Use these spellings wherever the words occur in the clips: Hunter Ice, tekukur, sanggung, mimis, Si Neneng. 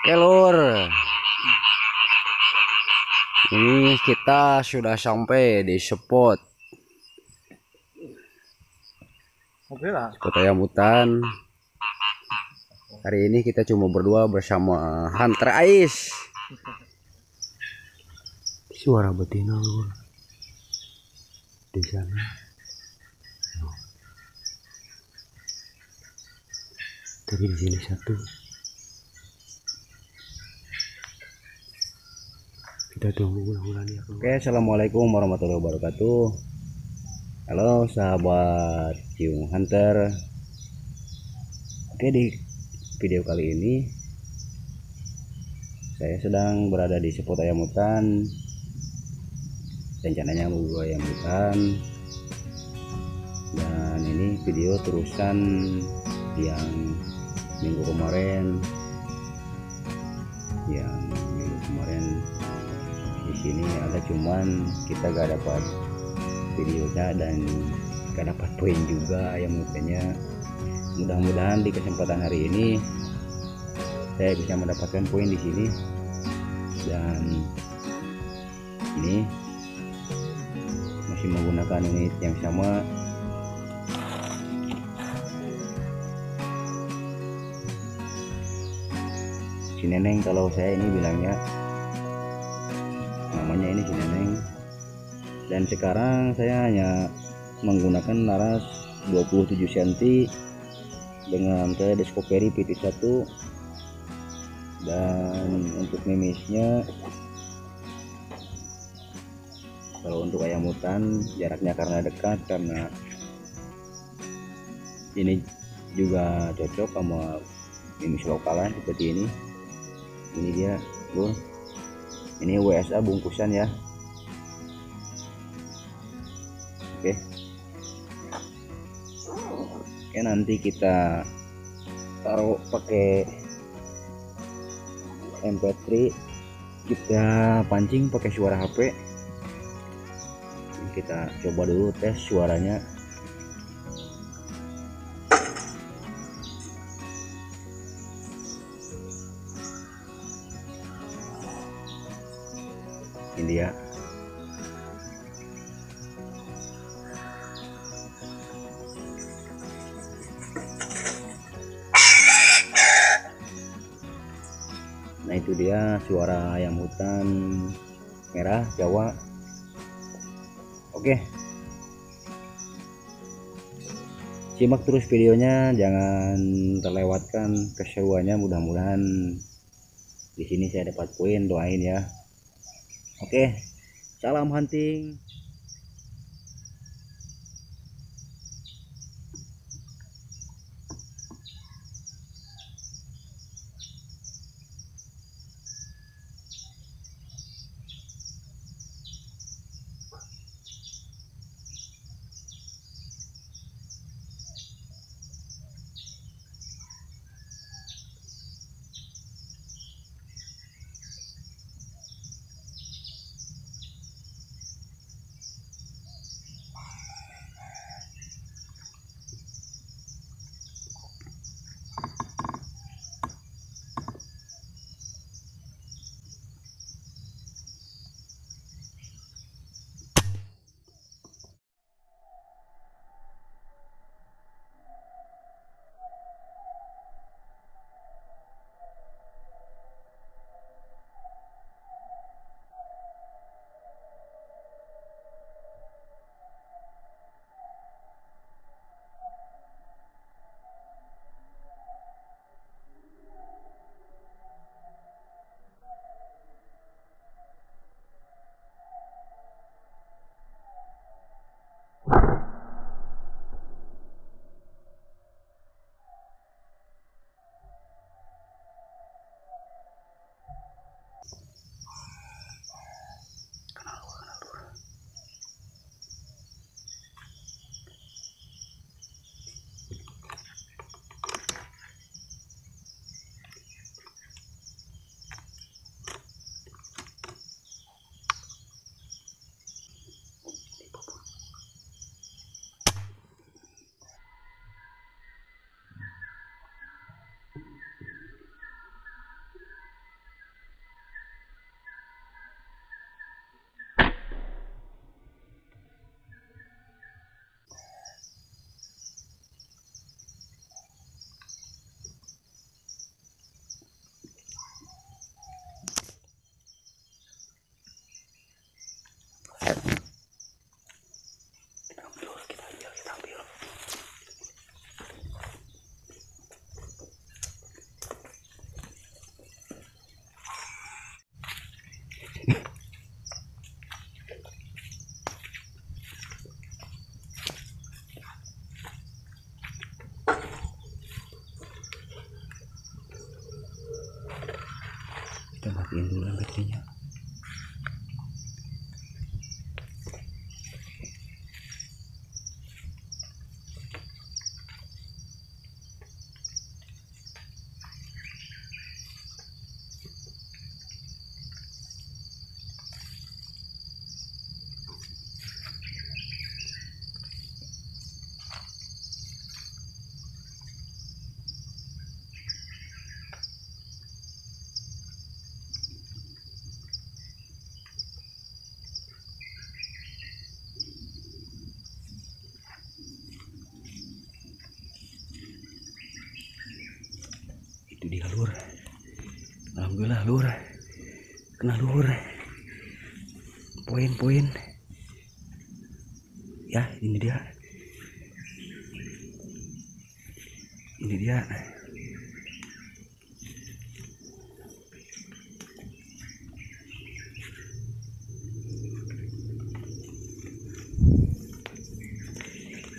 Oke lur, ini kita sudah sampai di spot ayam hutan. Hari ini kita cuma berdua bersama Hunter Ice. Suara betina lur di sana. Tadi di sini satu. Kita tunggu ulang-ulang ya. Oke, assalamualaikum warahmatullahi wabarakatuh. Halo sahabat cium Hunter. Oke, di video kali ini saya sedang berada di spot ayam hutan. Rencananya mau buat ayam hutan, dan ini video terusan yang minggu kemarin di sini ada, cuman kita gak dapat videonya dan gak dapat poin juga ayam hutannya. Mudah-mudahan di kesempatan hari ini saya bisa mendapatkan poin di sini. Dan ini masih menggunakan unit yang sama. Si Neneng, kalau saya ini bilangnya namanya ini Si Neneng. Dan sekarang saya hanya menggunakan naras 27 cm dengan Tekukur pitik 1, dan untuk mimisnya kalau untuk ayam hutan jaraknya karena dekat, karena ini juga cocok sama mimis lokalan seperti ini. Ini dia bro, ini WSA bungkusan ya. Oke. Oke, nanti kita taruh pakai MP3, kita pancing pakai suara HP. Kita coba dulu tes suaranya. Ini ya. Nah, itu dia suara ayam hutan merah Jawa. Oke, simak terus videonya, jangan terlewatkan keseruannya. Mudah-mudahan di sini saya dapat poin, doain ya. Oke, salam hunting. matiin dulu baterainya. Dia lur, alhamdulillah lur, kena lur, poin-poin, ya ini dia,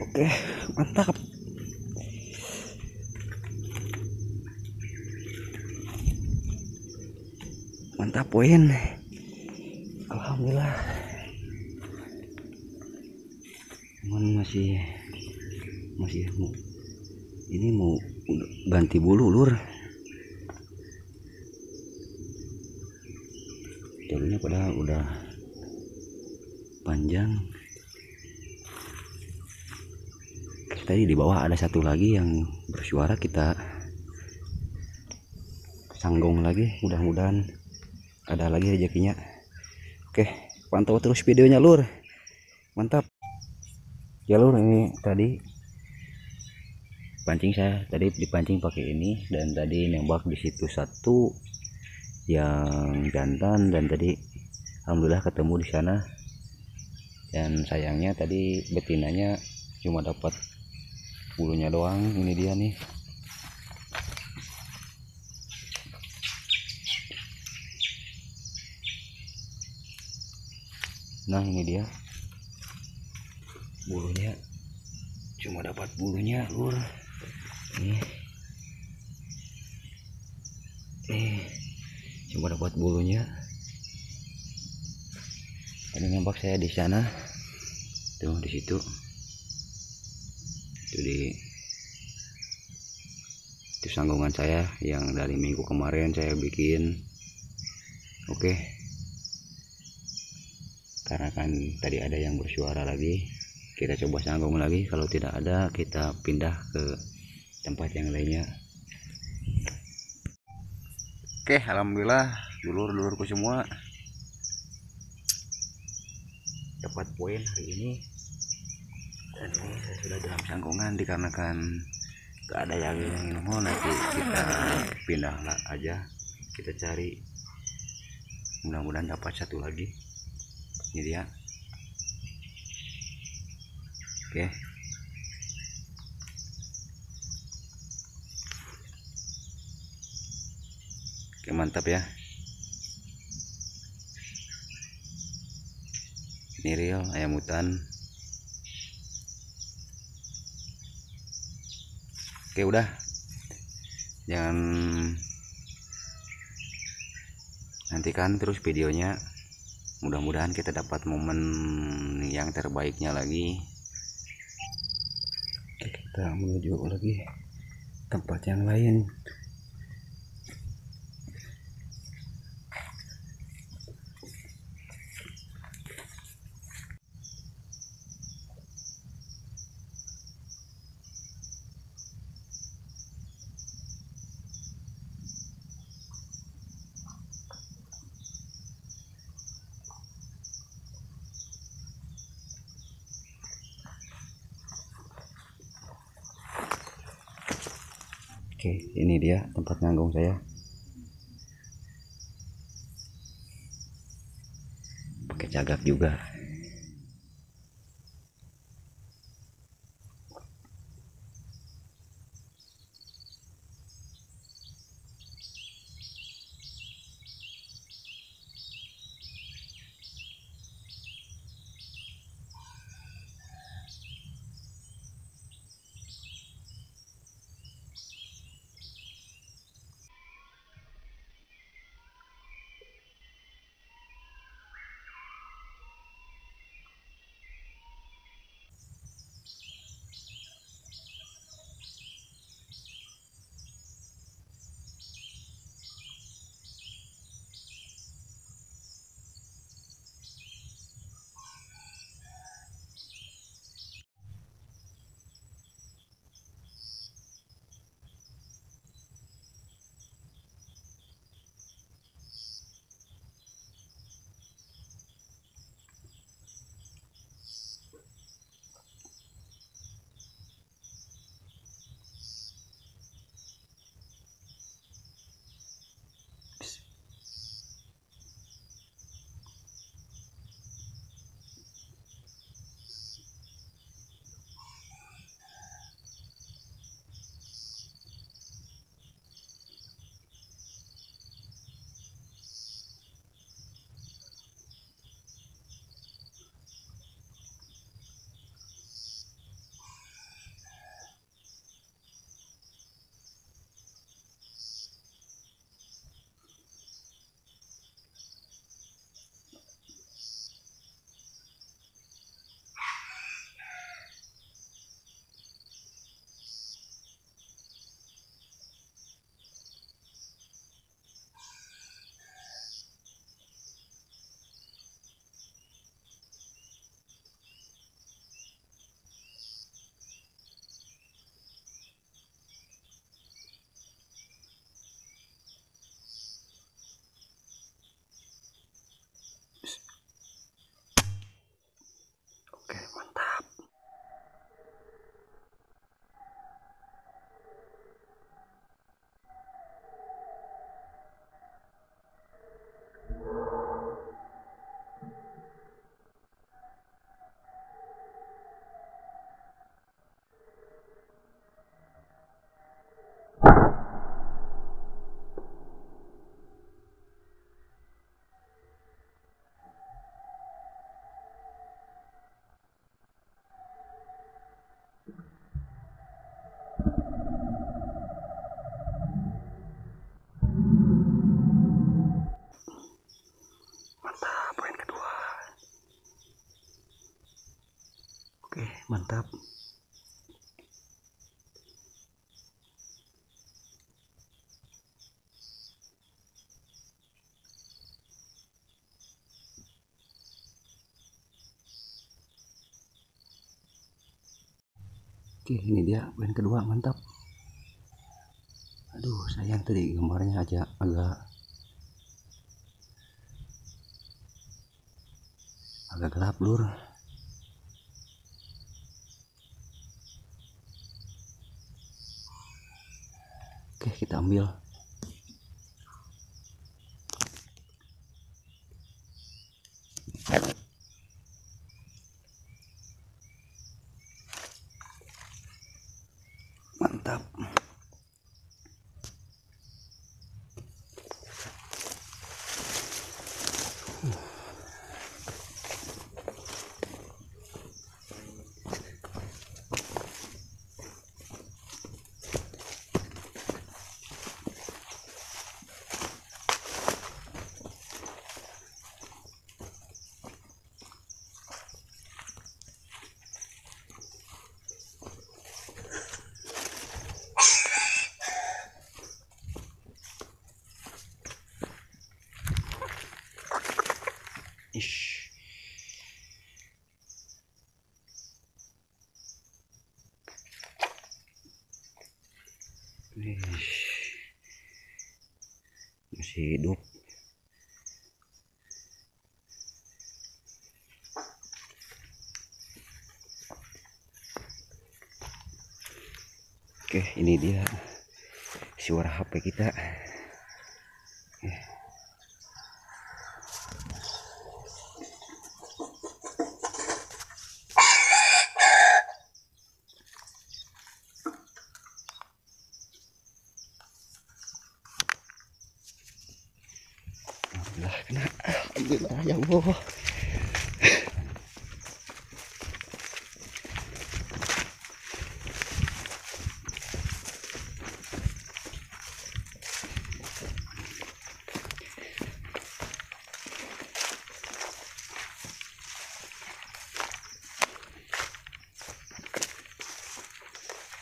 oke mantap. Mantap poin, alhamdulillah. Cuman masih mau ini, mau ganti bulu lur. Jalurnya padahal udah panjang. Tadi di bawah ada satu lagi yang bersuara, kita sanggong lagi, mudah-mudahan ada lagi rezekinya. Oke, pantau terus videonya lur, mantap ya lur. Ini tadi pancing saya, tadi dipancing pakai ini, dan tadi nembak di situ satu yang jantan, dan tadi alhamdulillah ketemu di sana. Dan sayangnya tadi betinanya cuma dapat bulunya doang. Ini dia nih, nah ini dia bulunya, cuma dapat bulunya lur. Nih cuma dapat bulunya. Tadi nembak saya di sana tuh, di situ itu, di itu sanggungan saya yang dari minggu kemarin saya bikin. Oke, karena kan tadi ada yang bersuara lagi, kita coba sanggung lagi. Kalau tidak ada, kita pindah ke tempat yang lainnya. Oke, alhamdulillah dulur-dulurku semua dapat poin hari ini. Dan ini saya sudah dalam sanggungan, dikarenakan gak ada yang ingin mohon, nanti kita pindah aja, kita cari, mudah-mudahan dapat satu lagi. Ini dia. Oke. Oke, mantap ya. Ini real ayam hutan. Oke, udah. Jangan, nantikan terus videonya. Mudah-mudahan kita dapat momen yang terbaiknya lagi. Kita menuju lagi tempat yang lain. Oke, ini dia tempat nganggung saya. Pakai cagak juga. mantap. Oke, ini dia poin kedua, mantap. Aduh, sayang tadi gambarnya aja agak gelap lur. Oke, kita ambil. Mantap. Ish. Ish. Masih hidup. Oke, ini dia suara HP kita. Oke. Kena, alhamdulillah ya Allah.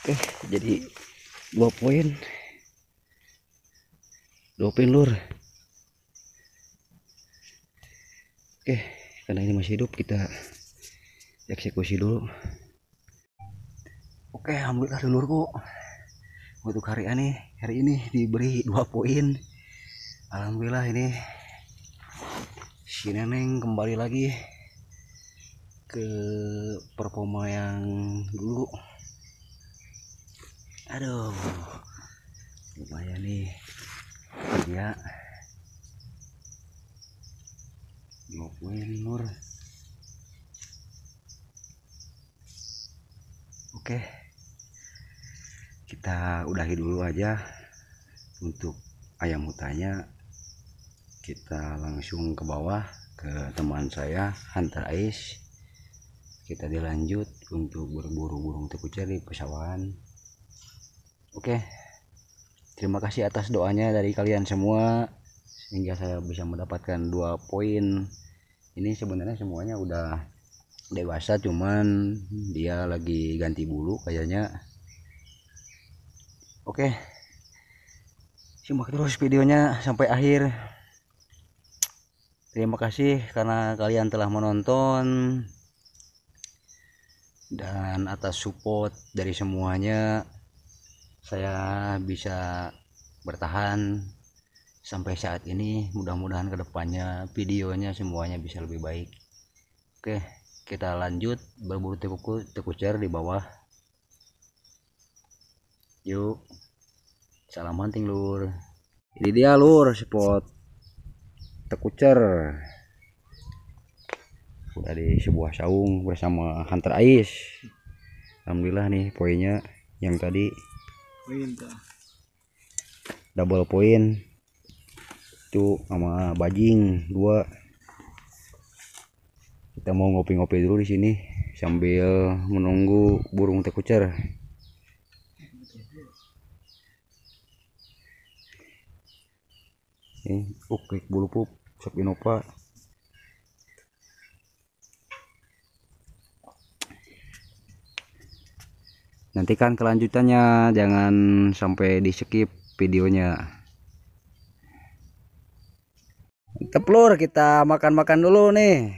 Oke, jadi 2 poin lur. Oke, karena ini masih hidup kita eksekusi dulu. Oke, alhamdulillah dulurku, untuk hari ini diberi 2 poin. Alhamdulillah, ini Si Neneng kembali lagi ke performa yang dulu. Aduh, lumayan nih ya, 2 poin lur. Oke, kita udahi dulu aja untuk ayam hutannya. Kita langsung ke bawah ke teman saya Hunter Ice. Kita dilanjut untuk berburu burung tekukur di pesawahan. Oke, terima kasih atas doanya dari kalian semua sehingga saya bisa mendapatkan 2 poin. Ini sebenarnya semuanya udah dewasa, cuman dia lagi ganti bulu kayaknya. Oke, simak terus videonya sampai akhir. Terima kasih karena kalian telah menonton dan atas support dari semuanya saya bisa bertahan sampai saat ini. Mudah-mudahan kedepannya videonya semuanya bisa lebih baik. Oke, kita lanjut berburu tekukur di bawah. Yuk, salam hunting lur. Ini dia lur spot tekukur, udah di sebuah saung bersama Hunter Ice. Alhamdulillah nih poinnya yang tadi double poin itu sama bajing 2. Kita mau ngopi-ngopi dulu di sini sambil menunggu burung tekukur. Ini uklik bulu pup sok inopa. Nantikan kelanjutannya, jangan sampai di skip videonya. Teplur kita makan-makan dulu nih.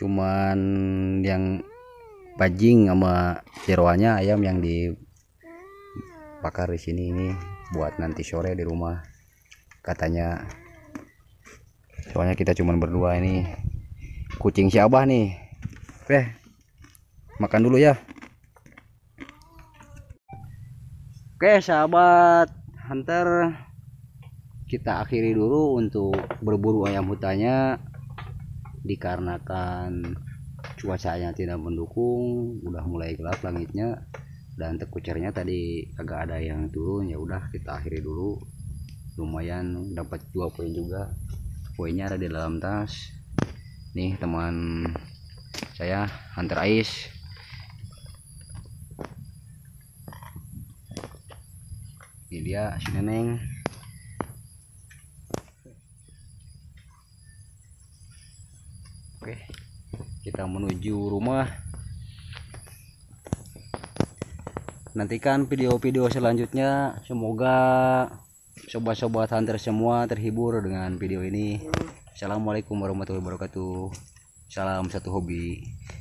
Cuman yang bajing sama jeroannya ayam yang dibakar di sini ini buat nanti sore di rumah katanya. Soalnya kita cuman berdua ini. Kucing si Abah nih. Oke, makan dulu ya. Oke sahabat Hunter, kita akhiri dulu untuk berburu ayam hutannya, dikarenakan cuacanya tidak mendukung, udah mulai gelap langitnya, dan tekukurnya tadi agak ada yang turun. Ya udah, kita akhiri dulu. Lumayan dapat 2 poin juga. Poinnya ada di dalam tas nih teman saya Hunter Ice. Ini dia si Neneng. Oke, kita menuju rumah. Nantikan video-video selanjutnya. Semoga sobat-sobat Hunter semua terhibur dengan video ini. Assalamualaikum warahmatullahi wabarakatuh. Salam satu hobi.